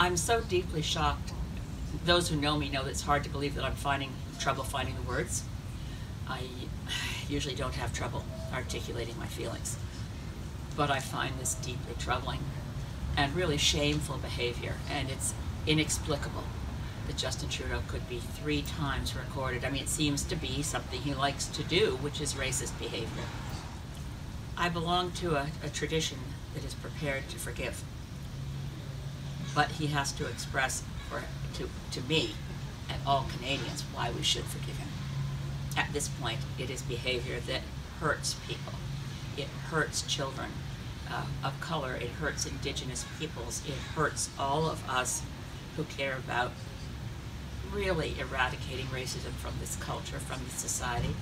I'm so deeply shocked. Those who know me know that it's hard to believe that I'm finding trouble finding the words. I usually don't have trouble articulating my feelings, but I find this deeply troubling and really shameful behavior, and it's inexplicable that Justin Trudeau could be 3 times recorded. I mean, it seems to be something he likes to do, which is racist behavior. I belong to a tradition that is prepared to forgive, but he has to express to me and all Canadians why we should forgive him. At this point, it is behavior that hurts people. It hurts children of color. It hurts Indigenous peoples. It hurts all of us who care about really eradicating racism from this culture, from this society.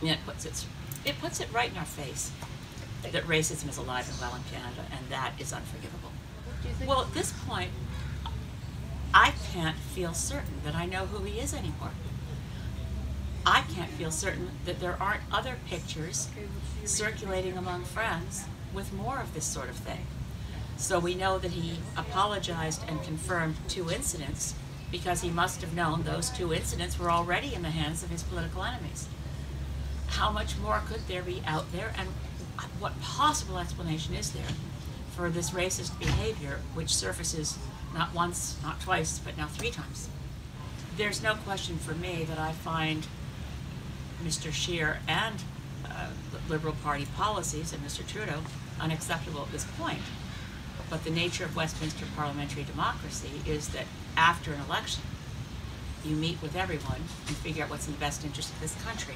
And it puts it right in our face that racism is alive and well in Canada, and that is unforgivable. Well, at this point, I can't feel certain that I know who he is anymore. I can't feel certain that there aren't other pictures circulating among friends with more of this sort of thing. So we know that he apologized and confirmed 2 incidents because he must have known those 2 incidents were already in the hands of his political enemies. How much more could there be out there, and what possible explanation is there for this racist behavior which surfaces not once, not twice, but now 3 times? There's no question for me that I find Mr. Scheer and Liberal Party policies and Mr. Trudeau unacceptable at this point. But the nature of Westminster parliamentary democracy is that after an election, you meet with everyone and figure out what's in the best interest of this country.